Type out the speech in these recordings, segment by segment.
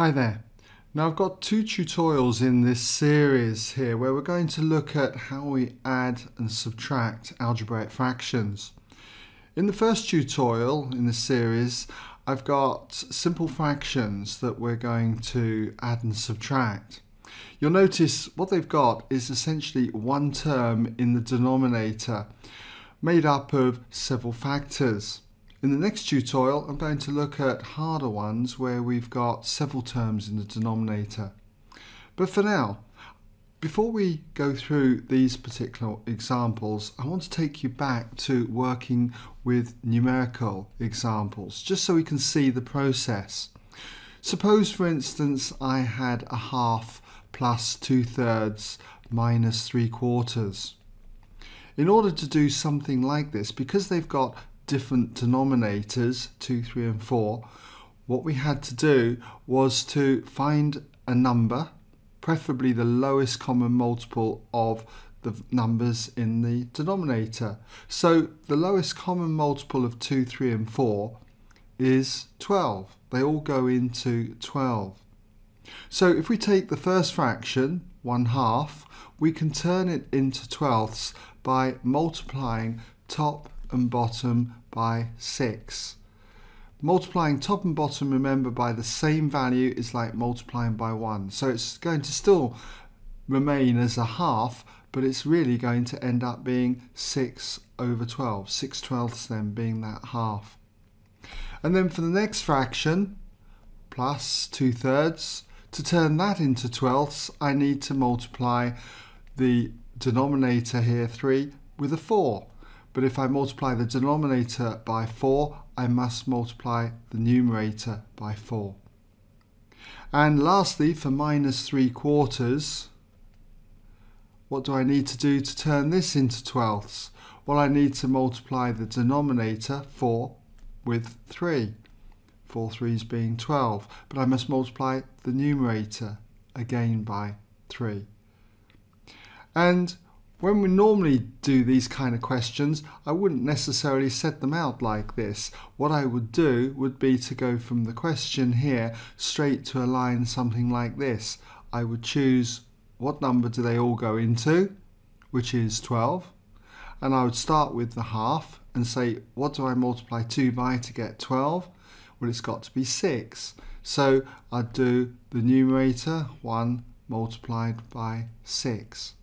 Hi there. Now I've got two tutorials in this series here where we're going to look at how we add and subtract algebraic fractions. In the first tutorial in this series I've got simple fractions that we're going to add and subtract. You'll notice what they've got is essentially one term in the denominator made up of several factors. In the next tutorial, I'm going to look at harder ones where we've got several terms in the denominator. But for now, before we go through these particular examples, I want to take you back to working with numerical examples, just so we can see the process. Suppose, for instance, I had a half plus 2/3 minus 3/4. In order to do something like this, because they've got different denominators, 2, 3 and 4, what we had to do was to find a number, preferably the lowest common multiple of the numbers in the denominator. So the lowest common multiple of 2, 3 and 4 is 12. They all go into 12. So if we take the first fraction, 1/2, we can turn it into twelfths by multiplying top and bottom by 6. Multiplying top and bottom, remember, by the same value is like multiplying by 1. So it's going to still remain as a half, but it's really going to end up being 6 over 12. 6/12 then being that half. And then for the next fraction, plus 2/3, to turn that into twelfths, I need to multiply the denominator here, 3, with a 4. But if I multiply the denominator by 4, I must multiply the numerator by 4. And lastly, for minus 3/4, what do I need to do to turn this into twelfths? Well, I need to multiply the denominator, 4, with 3. 4 3s being 12. But I must multiply the numerator again by 3. And when we normally do these kind of questions, I wouldn't necessarily set them out like this. What I would do would be to go from the question here straight to a line something like this. I would choose what number do they all go into, which is 12, and I would start with the half and say, what do I multiply 2 by to get 12? Well, it's got to be 6. So I'd do the numerator 1 multiplied by 6.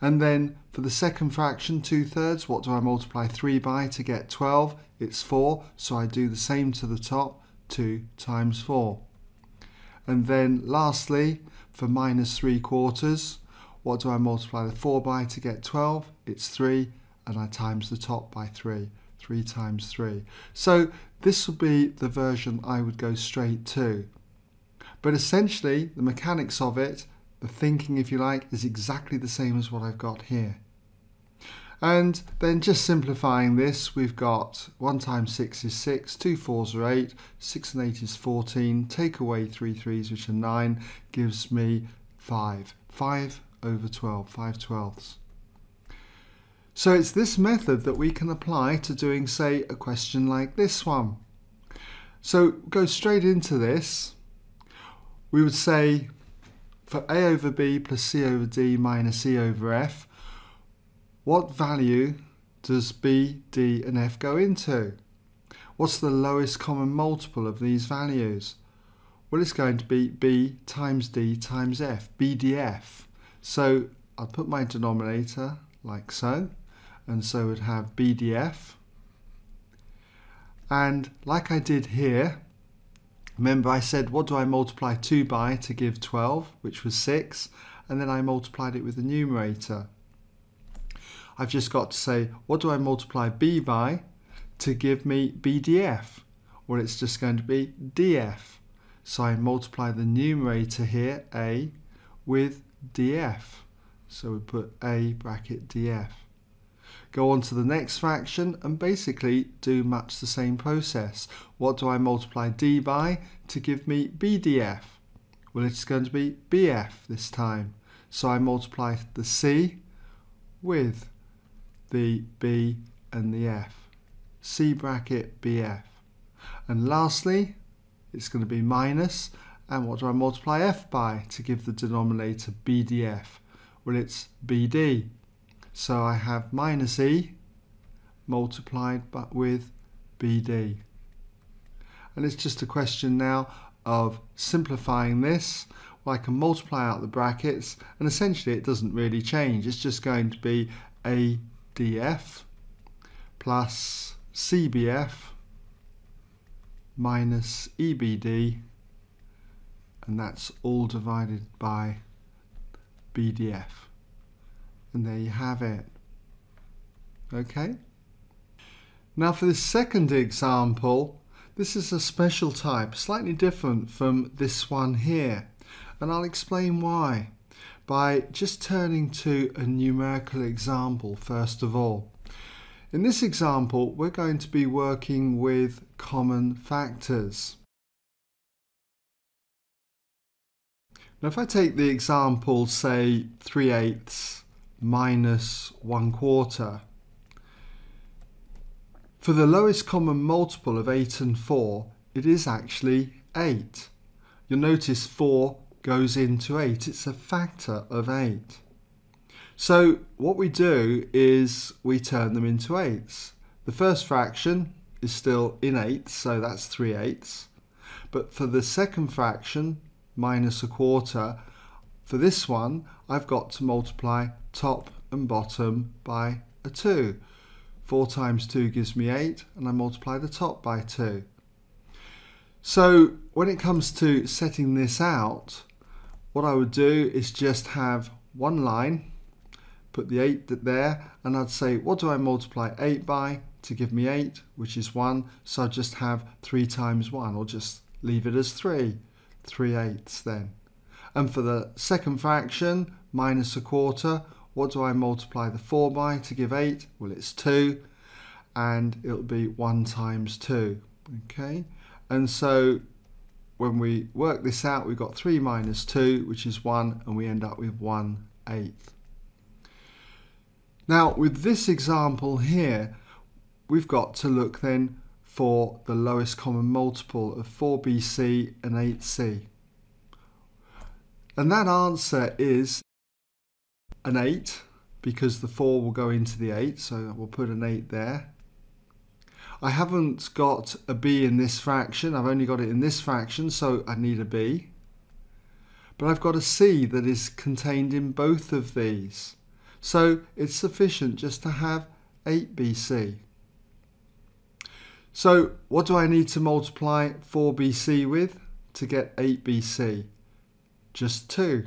And then for the second fraction, 2/3, what do I multiply 3 by to get 12? It's 4, so I do the same to the top, 2 times 4. And then lastly, for minus 3/4, what do I multiply the 4 by to get 12? It's 3, and I times the top by 3. 3 times 3. So this would be the version I would go straight to. But essentially, the mechanics of it, the thinking, if you like, is exactly the same as what I've got here. And then just simplifying this, we've got 1 times 6 is 6, 2 4s are 8, 6 and 8 is 14, take away 3 3s which are 9, gives me 5. 5 over 12, 5/12. So it's this method that we can apply to doing, say, a question like this one. So go straight into this. We would say, for A over B plus C over D minus E over F, what value does B, D and F go into? What's the lowest common multiple of these values? Well, it's going to be B times D times F, BDF. So I'll put my denominator like so, and so we'd have BDF. And like I did here, remember I said, what do I multiply 2 by to give 12, which was 6, and then I multiplied it with the numerator. I've just got to say, what do I multiply B by to give me BDF? Well, it's just going to be DF. So I multiply the numerator here, A, with DF. So we put A bracket DF. Go on to the next fraction and basically do much the same process. What do I multiply D by to give me BDF? Well, it's going to be BF this time. So I multiply the C with the B and the F. C bracket BF. And lastly, it's going to be minus, and what do I multiply f by to give the denominator BDF? Well, it's BD. So I have minus E multiplied with BD. And it's just a question now of simplifying this. Well, I can multiply out the brackets, and essentially it doesn't really change. It's just going to be ADF plus CBF minus EBD, and that's all divided by BDF. And there you have it. Okay. Now for this second example, this is a special type, slightly different from this one here. And I'll explain why by just turning to a numerical example first of all. In this example, we're going to be working with common factors. Now if I take the example, say 3/8 minus 1/4, for the lowest common multiple of 8 and 4, it is actually 8. You'll notice 4 goes into 8. It's a factor of 8. So what we do is we turn them into 8s. The first fraction is still in 8, so that's 3/8. But for the second fraction, minus 1/4, for this one, I've got to multiply top and bottom by a 2. 4 times 2 gives me 8, and I multiply the top by 2. So when it comes to setting this out, what I would do is just have one line, put the 8 there, and I'd say, what do I multiply 8 by to give me 8, which is 1, so I just have 3 times 1, or just leave it as 3. 3/8 then. And for the second fraction, minus 1/4, what do I multiply the 4 by to give 8? Well, it's 2, and it'll be 1 times 2. Okay, and so when we work this out, we've got 3 minus 2, which is 1, and we end up with 1/8. Now, with this example here, we've got to look then for the lowest common multiple of 4BC and 8C. And that answer is an 8, because the 4 will go into the 8, so we'll put an 8 there. I haven't got a B in this fraction, I've only got it in this fraction, so I need a B. But I've got a C that is contained in both of these. So it's sufficient just to have 8BC. So what do I need to multiply 4BC with to get 8BC? Just 2.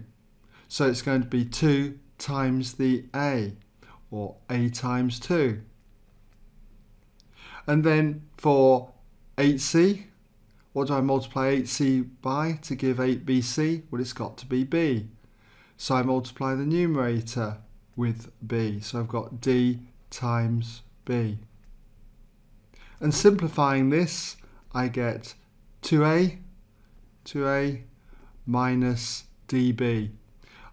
So it's going to be 2 times the A, or A times 2. And then for 8C, what do I multiply 8C by to give 8BC? Well, it's got to be B. So I multiply the numerator with B. So I've got D times B. And simplifying this, I get 2A minus DB.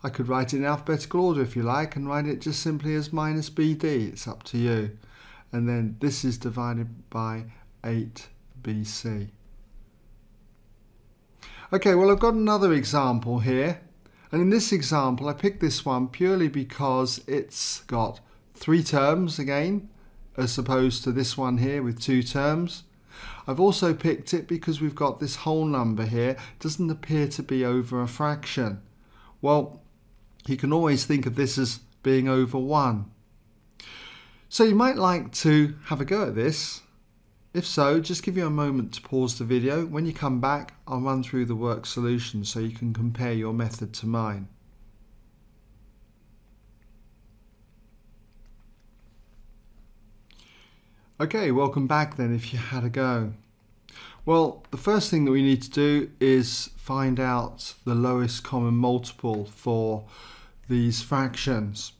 I could write it in alphabetical order if you like, and write it just simply as minus BD. It's up to you. And then this is divided by 8BC. Okay, well, I've got another example here. And in this example, I picked this one purely because it's got 3 terms again, as opposed to this one here with 2 terms. I've also picked it because we've got this whole number here. It doesn't appear to be over a fraction. Well, you can always think of this as being over 1. So you might like to have a go at this. If so, just give you a moment to pause the video. When you come back, I'll run through the worked solution so you can compare your method to mine. Okay, welcome back then if you had a go. Well, the first thing that we need to do is find out the lowest common multiple for these fractions.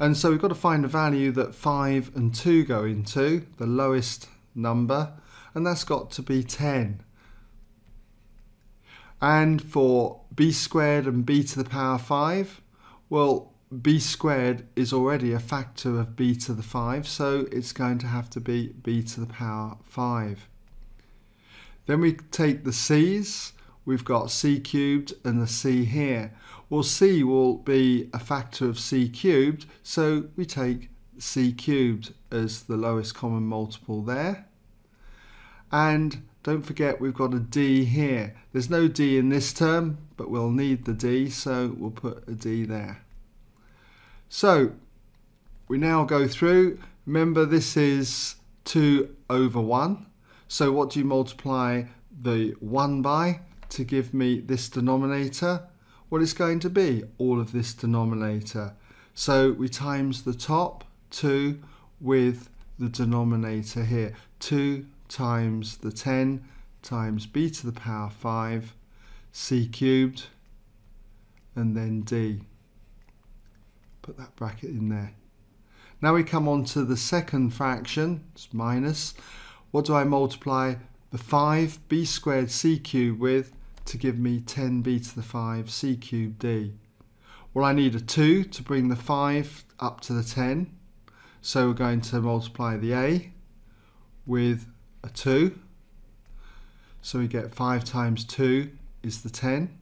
And so we've got to find a value that 5 and 2 go into, the lowest number, and that's got to be 10. And for b squared and b to the power 5, well, b squared is already a factor of b to the 5, so it's going to have to be b to the power 5. Then we take the c's, we've got c cubed and the c here. Well, c will be a factor of c cubed, so we take c cubed as the lowest common multiple there. And don't forget we've got a d here. There's no d in this term, but we'll need the d, so we'll put a d there. So we now go through. Remember, this is 2 over 1. So what do you multiply the 1 by to give me this denominator? Well, it's going to be all of this denominator. So we times the top 2 with the denominator here. 2 times the 10 times b to the power 5, c cubed, and then d. Put that bracket in there. Now we come on to the second fraction, it's minus. What do I multiply the 5b squared c cubed with to give me 10b to the 5 c cubed d? Well, I need a 2 to bring the 5 up to the 10. So we're going to multiply the a with a 2. So we get 5 times 2 is the 10.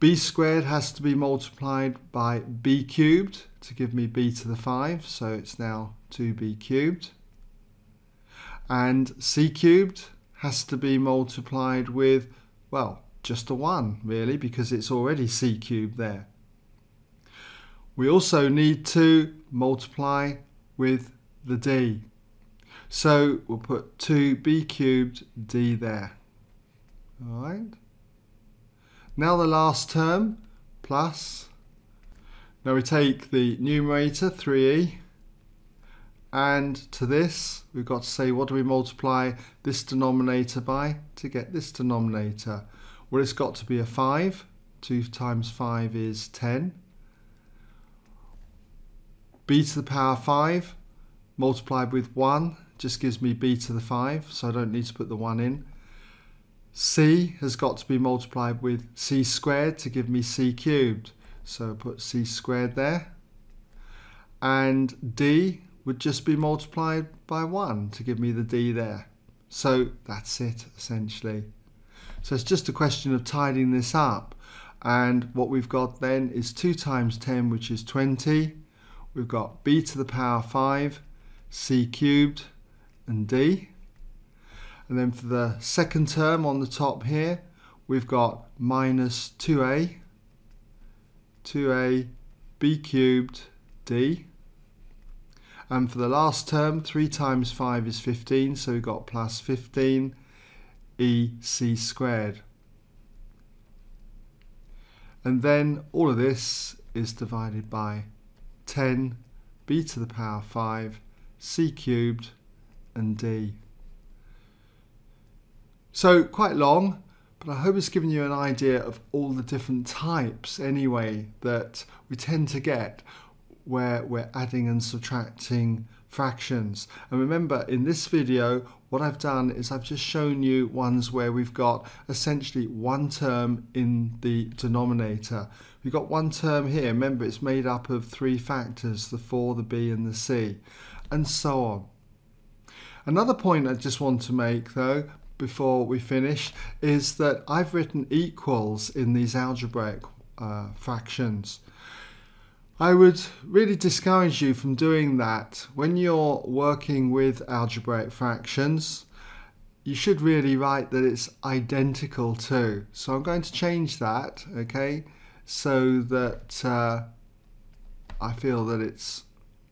B squared has to be multiplied by b cubed to give me b to the 5, so it's now 2b cubed. And c cubed has to be multiplied with, well, just a 1 really, because it's already c cubed there. We also need to multiply with the d. So we'll put 2b cubed d there. All right. Now the last term, plus. Now we take the numerator, 3e, and to this we've got to say, what do we multiply this denominator by to get this denominator? Well, it's got to be a 5. 2 times 5 is 10. b to the power 5 multiplied with 1 just gives me b to the 5, so I don't need to put the 1 in. C has got to be multiplied with c squared to give me c cubed. So I put c squared there. And d would just be multiplied by 1 to give me the d there. So that's it, essentially. So it's just a question of tidying this up. And what we've got then is 2 times 10, which is 20. We've got b to the power 5, c cubed, and d. And then for the second term on the top here, we've got minus 2a, 2a b cubed d. And for the last term, 3 times 5 is 15, so we've got plus 15 e c squared. And then all of this is divided by 10 b to the power 5 c cubed and d. So quite long, but I hope it's given you an idea of all the different types anyway that we tend to get where we're adding and subtracting fractions. And remember, in this video, what I've done is I've just shown you ones where we've got essentially one term in the denominator. We've got one term here. Remember, it's made up of 3 factors, the 4, the b and the c, and so on. Another point I just want to make though, before we finish, is that I've written equals in these algebraic fractions. I would really discourage you from doing that. When you're working with algebraic fractions, you should really write that it's identical to. So I'm going to change that, okay, so that I feel that it's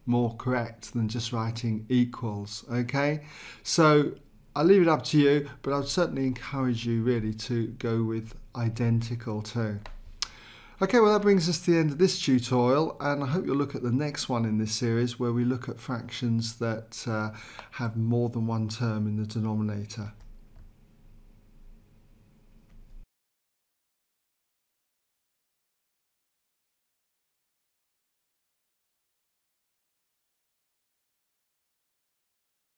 more correct than just writing equals, okay? So I'll leave it up to you, but I would certainly encourage you really to go with identical to. Okay, well that brings us to the end of this tutorial, and I hope you'll look at the next one in this series where we look at fractions that have more than one term in the denominator.